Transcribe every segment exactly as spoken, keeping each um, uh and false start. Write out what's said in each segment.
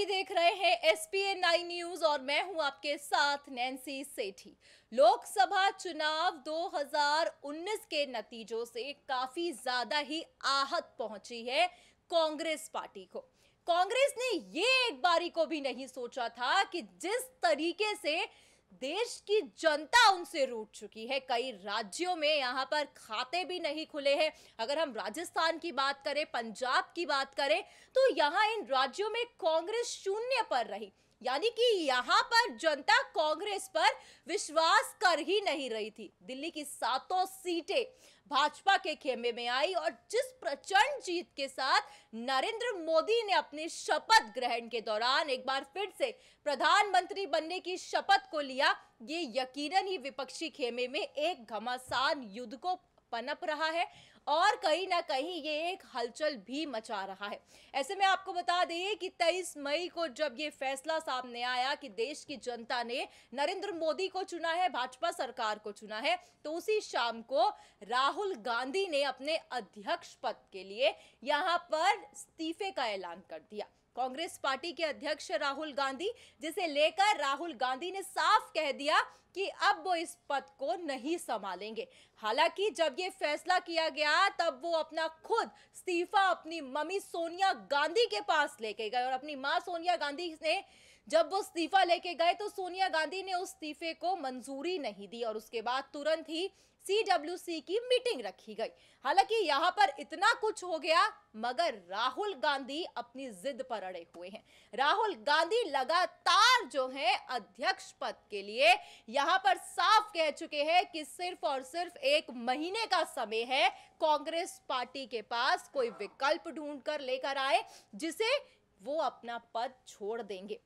सभी देख रहे हैं S P N I news और मैं हूं आपके साथ नैंसी सेठी। लोकसभा चुनाव दो हज़ार उन्नीस के नतीजों से काफी ज्यादा ही आहत पहुंची है कांग्रेस पार्टी को। कांग्रेस ने ये एक बारी को भी नहीं सोचा था कि जिस तरीके से देश की जनता उनसे रूठ चुकी है, कई राज्यों में यहाँ पर खाते भी नहीं खुले हैं। अगर हम राजस्थान की बात करें, पंजाब की बात करें, तो यहाँ इन राज्यों में कांग्रेस शून्य पर रही, यानी कि यहाँ पर जनता कांग्रेस पर विश्वास कर ही नहीं रही थी। दिल्ली की सातों सीटें भाजपा के खेमे में आई और जिस प्रचंड जीत के साथ नरेंद्र मोदी ने अपने शपथ ग्रहण के दौरान एक बार फिर से प्रधानमंत्री बनने की शपथ को लिया, ये यकीनन ही विपक्षी खेमे में एक घमासान युद्ध को पनप रहा है और कहीं ना कहीं ये एक हलचल भी मचा रहा है। ऐसे में आपको बता दें कि तेईस मई को जब ये फैसला सामने आया कि देश की जनता ने नरेंद्र मोदी को चुना है, भाजपा सरकार को चुना है, तो उसी शाम को राहुल गांधी ने अपने अध्यक्ष पद के लिए यहाँ पर इस्तीफे का ऐलान कर दिया। कांग्रेस पार्टी के अध्यक्ष राहुल गांधी, जिसे लेकर राहुल गांधी ने साफ कह दिया कि अब वो इस पद को नहीं संभालेंगे। हालांकि जब ये फैसला किया गया तब वो अपना खुद इस्तीफा अपनी मम्मी सोनिया गांधी के पास लेके गए और अपनी मां सोनिया गांधी ने जब वो इस्तीफा लेके गए तो सोनिया गांधी ने उस इस्तीफे को मंजूरी नहीं दी और उसके बाद तुरंत ही सी डब्ल्यू सी की मीटिंग रखी गई। हालांकि यहाँ पर इतना कुछ हो गया मगर राहुल गांधी अपनी जिद पर अड़े हुए हैं। राहुल गांधी लगातार जो है अध्यक्ष पद के लिए यहाँ पर साफ कह चुके हैं कि सिर्फ और सिर्फ एक महीने का समय है कांग्रेस पार्टी के पास, कोई विकल्प ढूंढ कर लेकर आए जिसे वो अपना पद छोड़ देंगे।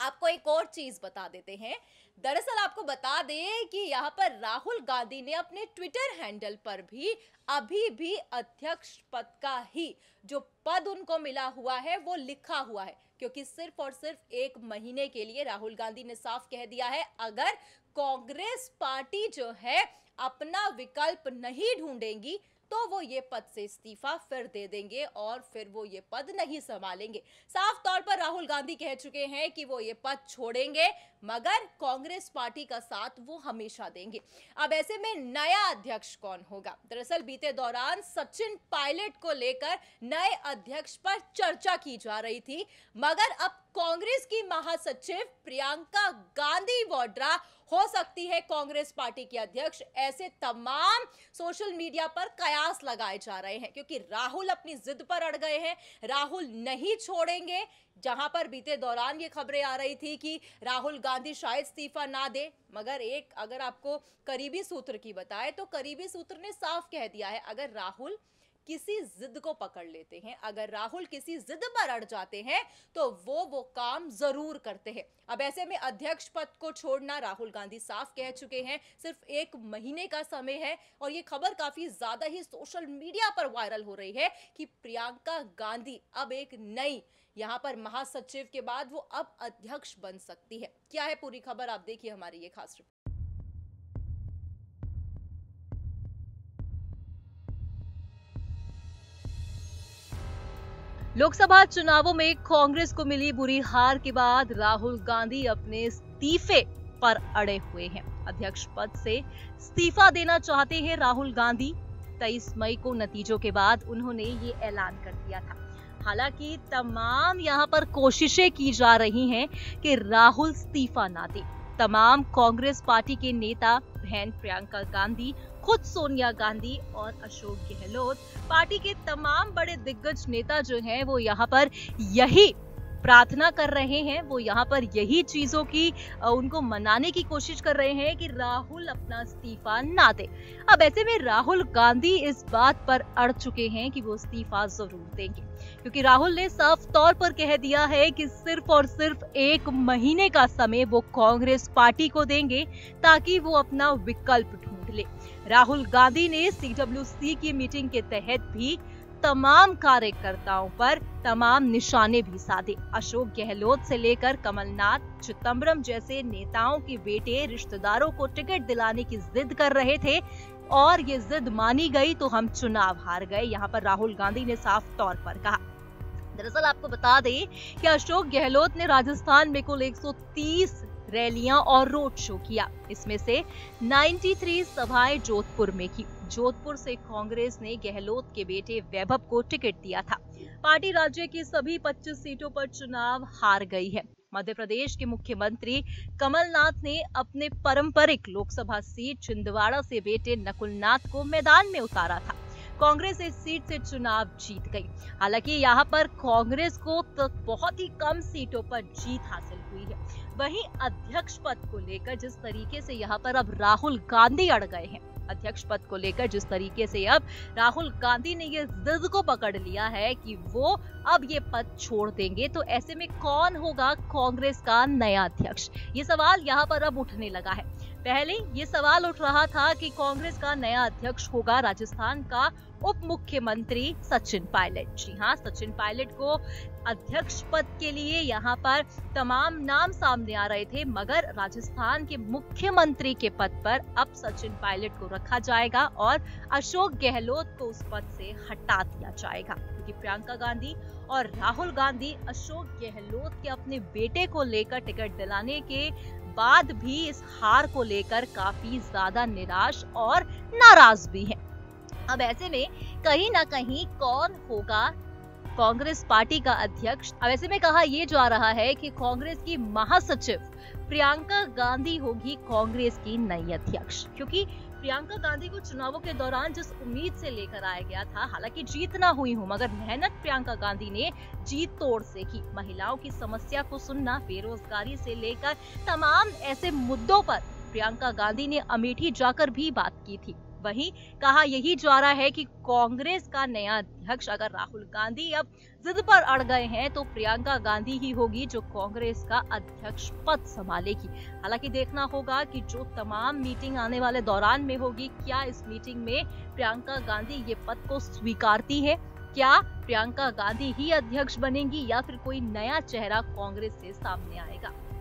आपको एक और चीज बता देते हैं। दरअसल आपको बता दें कि यहाँ पर राहुल गांधी ने अपने ट्विटर हैंडल पर भी अभी भी अध्यक्ष पद का ही जो पद उनको मिला हुआ है वो लिखा हुआ है, क्योंकि सिर्फ और सिर्फ एक महीने के लिए राहुल गांधी ने साफ कह दिया है अगर कांग्रेस पार्टी जो है अपना विकल्प नहीं ढूंढेंगी तो वो ये पद से इस्तीफा फिर दे देंगे और फिर वो ये पद नहीं संभालेंगे। साफ तौर पर राहुल गांधी कह चुके हैं कि वो ये पद छोड़ेंगे मगर कांग्रेस पार्टी का साथ वो हमेशा देंगे। अब ऐसे में नया अध्यक्ष कौन होगा? दरअसल बीते दौरान सचिन पायलट को लेकर नए अध्यक्ष पर चर्चा की जा रही थी मगर अब कांग्रेस की महासचिव प्रियंका गांधी वाड्रा हो सकती है कांग्रेस पार्टी की अध्यक्ष, ऐसे तमाम सोशल मीडिया पर कयास लगाए जा रहे हैं क्योंकि राहुल अपनी जिद पर अड़ गए हैं। राहुल नहीं छोड़ेंगे। जहां पर बीते दौरान ये खबरें आ रही थी कि राहुल गांधी शायद इस्तीफा ना दे, मगर एक अगर आपको करीबी सूत्र की बताए तो करीबी सूत्र ने साफ कह दिया है अगर राहुल किसी जिद को पकड़ लेते हैं, अगर राहुल किसी जिद पर अड़ जाते हैं तो वो वो काम जरूर करते हैं। अब ऐसे में अध्यक्ष पद को छोड़ना राहुल गांधी साफ कह चुके हैं सिर्फ एक महीने का समय है और ये खबर काफी ज्यादा ही सोशल मीडिया पर वायरल हो रही है कि प्रियंका गांधी अब एक नई यहाँ पर महासचिव के बाद वो अब अध्यक्ष बन सकती है। क्या है पूरी खबर, आप देखिए हमारी ये खास रिपोर्ट। लोकसभा चुनावों में कांग्रेस को मिली बुरी हार के बाद राहुल गांधी अपने इस्तीफे पर अड़े हुए हैं। अध्यक्ष पद से इस्तीफा देना चाहते हैं राहुल गांधी। तेईस मई को नतीजों के बाद उन्होंने ये ऐलान कर दिया था। हालांकि तमाम यहाँ पर कोशिशें की जा रही हैं कि राहुल इस्तीफा ना दे। तमाम कांग्रेस पार्टी के नेता बहन प्रियंका गांधी, खुद सोनिया गांधी और अशोक गहलोत, पार्टी के तमाम बड़े दिग्गज नेता जो हैं वो यहाँ पर यही प्रार्थना कर रहे हैं, वो यहाँ पर यही चीजों की उनको मनाने की कोशिश कर रहे हैं कि राहुल अपना इस्तीफा ना दे। अब ऐसे में राहुल गांधी इस बात पर अड़ चुके हैं कि वो इस्तीफा जरूर देंगे क्योंकि राहुल ने साफ तौर पर कह दिया है कि सिर्फ और सिर्फ एक महीने का समय वो कांग्रेस पार्टी को देंगे ताकि वो अपना विकल्प ढूंढ ले। राहुल गांधी ने सी डब्ल्यू सी की मीटिंग के तहत भी तमाम कार्यकर्ताओं पर तमाम निशाने भी साधे। अशोक गहलोत से लेकर कमलनाथ, चिदम्बरम जैसे नेताओं के बेटे रिश्तेदारों को टिकट दिलाने की जिद कर रहे थे और ये जिद मानी गई तो हम चुनाव हार गए, यहाँ पर राहुल गांधी ने साफ तौर पर कहा। दरअसल आपको बता दें कि अशोक गहलोत ने राजस्थान में कुल एक सौ तीस रैलियां और रोड शो किया। इसमें से तिरानवे सभाएं जोधपुर में की। जोधपुर से कांग्रेस ने गहलोत के बेटे वैभव को टिकट दिया था। पार्टी राज्य की सभी पच्चीस सीटों पर चुनाव हार गई है। मध्य प्रदेश के मुख्यमंत्री कमलनाथ ने अपने पारंपरिक लोकसभा सीट छिंदवाड़ा से बेटे नकुलनाथ को मैदान में उतारा था। कांग्रेस इस सीट से चुनाव जीत गई। हालांकि यहाँ पर कांग्रेस को तो बहुत ही कम सीटों पर जीत हासिल हुई है। वहीं अध्यक्ष पद को लेकर जिस तरीके से यहाँ पर अब राहुल गांधी अड़ गए हैं, अध्यक्ष पद को लेकर जिस तरीके से अब राहुल गांधी ने ये जिद को पकड़ लिया है कि वो अब ये पद छोड़ देंगे, तो ऐसे में कौन होगा कांग्रेस का नया अध्यक्ष, ये सवाल यहाँ पर अब उठने लगा है। पहले ये सवाल उठ रहा था कि कांग्रेस का नया अध्यक्ष होगा राजस्थान का उप मुख्यमंत्री सचिन पायलट। जी हाँ, सचिन पायलट को अध्यक्ष पद के लिए यहाँ पर तमाम नाम सामने आ रहे थे, मगर राजस्थान के मुख्यमंत्री के पद पर अब सचिन पायलट को रखा जाएगा और अशोक गहलोत को उस पद से हटा दिया जाएगा, क्योंकि प्रियंका गांधी और राहुल गांधी अशोक गहलोत के अपने बेटे को लेकर टिकट दिलाने के बाद भी इस हार को लेकर काफी ज्यादा निराश और नाराज भी हैं। अब ऐसे में कहीं ना कहीं कौन होगा कांग्रेस पार्टी का अध्यक्ष, अब ऐसे में कहा यह जा रहा है कि कांग्रेस की महासचिव प्रियंका गांधी होगी कांग्रेस की नई अध्यक्ष, क्योंकि प्रियंका गांधी को चुनावों के दौरान जिस उम्मीद से लेकर आया गया था, हालांकि जीत ना हुई हो, मगर मेहनत प्रियंका गांधी ने जी तोड़ से की। महिलाओं की समस्या को सुनना, बेरोजगारी से लेकर तमाम ऐसे मुद्दों पर प्रियंका गांधी ने अमेठी जाकर भी बात की थी। वहीं कहा यही जा रहा है कि कांग्रेस का नया अध्यक्ष अगर राहुल गांधी अब जिद पर अड़ गए हैं तो प्रियंका गांधी ही होगी जो कांग्रेस का अध्यक्ष पद संभालेगी। हालांकि देखना होगा कि जो तमाम मीटिंग आने वाले दौरान में होगी, क्या इस मीटिंग में प्रियंका गांधी ये पद को स्वीकारती है, क्या प्रियंका गांधी ही अध्यक्ष बनेंगी या फिर कोई नया चेहरा कांग्रेस से सामने आएगा।